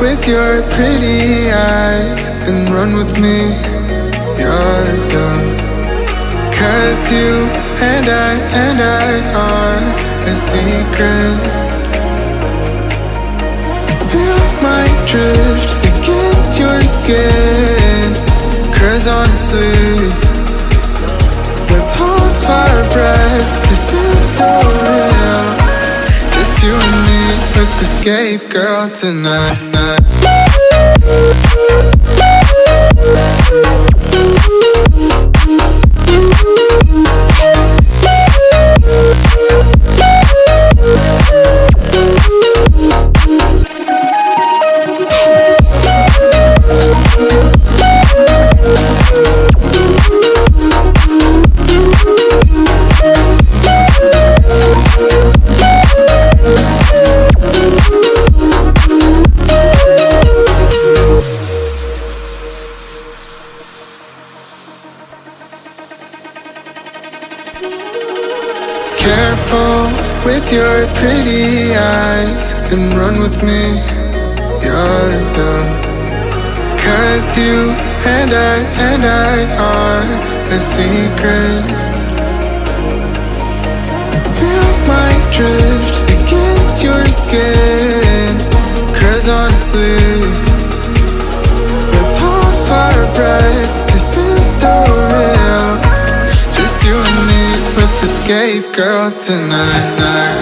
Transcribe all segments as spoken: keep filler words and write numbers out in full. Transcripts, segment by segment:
with your pretty eyes and run with me, you're done. Cause you and I and I are a secret. You might drift against your skin, cause honestly, let's hold our breath, this is so real. Just you and me, let's escape, girl, tonight, night. Careful with your pretty eyes and run with me, you're done. Cause you and I and I are a secret. You might drift against your skin, cause honestly, let's hold our breath, this is so real. Just you and me, let's escape, girl, tonight, night.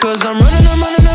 Cause I'm running, I'm running